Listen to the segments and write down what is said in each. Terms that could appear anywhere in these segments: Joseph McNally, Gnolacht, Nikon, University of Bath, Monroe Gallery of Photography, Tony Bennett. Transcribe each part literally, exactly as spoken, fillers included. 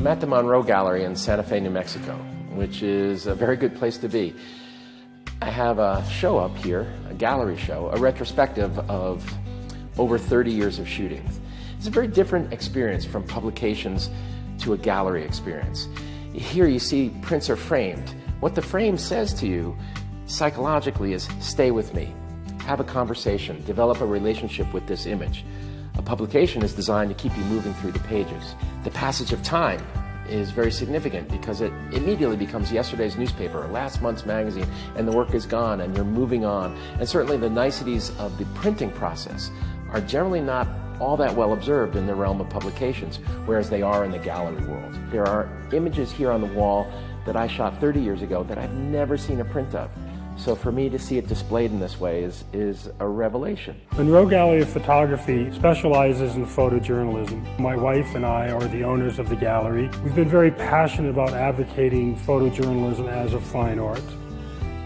I'm at the Monroe Gallery in Santa Fe, New Mexico, which is a very good place to be. I have a show up here, a gallery show, a retrospective of over thirty years of shooting. It's a very different experience from publications to a gallery experience. Here you see prints are framed. What the frame says to you psychologically is, stay with me, have a conversation, develop a relationship with this image. A publication is designed to keep you moving through the pages. The passage of time is very significant because it immediately becomes yesterday's newspaper or last month's magazine, and the work is gone and you're moving on. And certainly the niceties of the printing process are generally not all that well observed in the realm of publications, whereas they are in the gallery world. There are images here on the wall that I shot thirty years ago that I've never seen a print of. So for me to see it displayed in this way is, is a revelation. Monroe Gallery of Photography specializes in photojournalism. My wife and I are the owners of the gallery. We've been very passionate about advocating photojournalism as a fine art.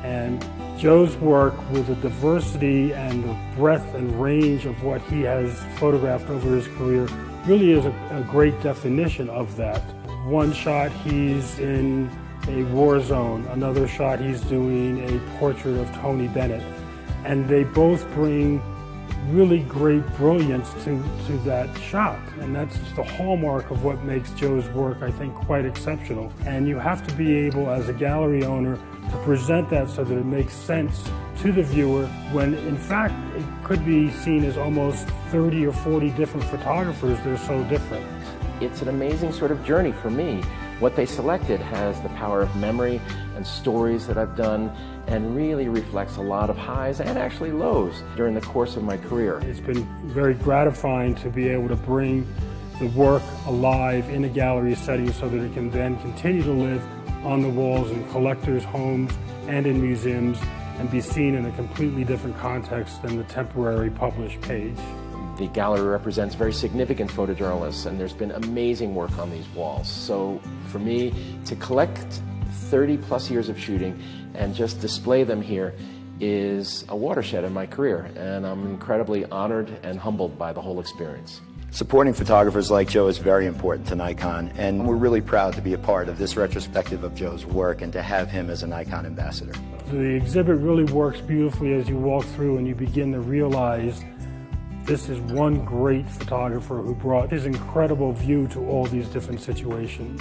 And Joe's work, with the diversity and the breadth and range of what he has photographed over his career, really is a, a great definition of that. One shot he's in a war zone, another shot he's doing a portrait of Tony Bennett. And they both bring really great brilliance to, to that shot. And that's the hallmark of what makes Joe's work, I think, quite exceptional. And you have to be able, as a gallery owner, to present that so that it makes sense to the viewer, when in fact it could be seen as almost thirty or forty different photographers. They're so different. It's an amazing sort of journey for me. What they selected has the power of memory and stories that I've done, and really reflects a lot of highs and actually lows during the course of my career. It's been very gratifying to be able to bring the work alive in a gallery setting so that it can then continue to live on the walls in collectors' homes and in museums, and be seen in a completely different context than the temporary published page. The gallery represents very significant photojournalists, and there's been amazing work on these walls. So for me to collect thirty plus years of shooting and just display them here is a watershed in my career, and I'm incredibly honored and humbled by the whole experience. Supporting photographers like Joe is very important to Nikon, and we're really proud to be a part of this retrospective of Joe's work and to have him as a Nikon ambassador. The exhibit really works beautifully as you walk through and you begin to realize this is one great photographer who brought his incredible view to all these different situations.